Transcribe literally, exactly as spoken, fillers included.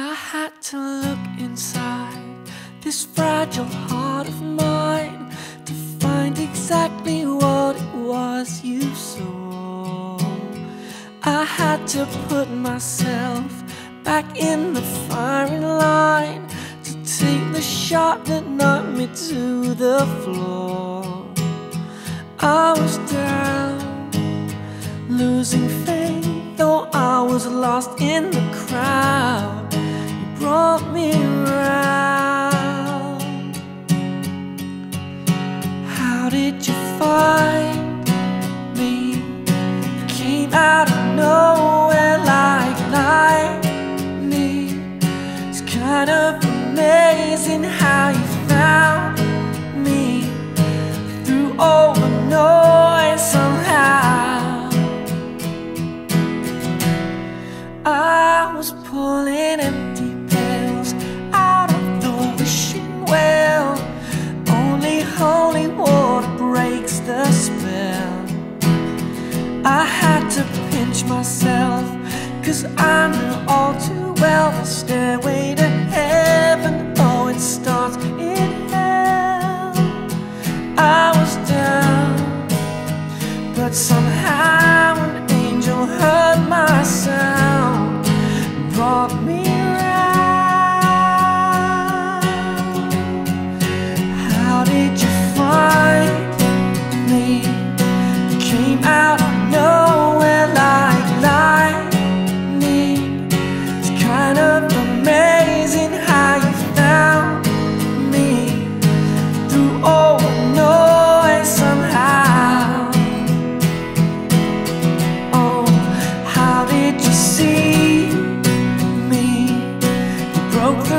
I had to look inside this fragile heart of mine to find exactly what it was you saw. I had to put myself back in the firing line to take the shot that knocked me to the floor. I was down, losing faith, though I was lost in the crowd. Brought me round. How did you find me? You came out of nowhere like lightning. It's kind of amazing how you found me through all the noise somehow. I was pulling empty spell. I had to pinch myself, 'cause I knew all too well the stairway to heaven, oh, it starts in hell. I was down, but somehow an angel heard my sound, brought me round. How did you find me? You came out of nowhere like lightning. It's kind of amazing how you found me through all the noise somehow. Oh, how did you see me? You broke the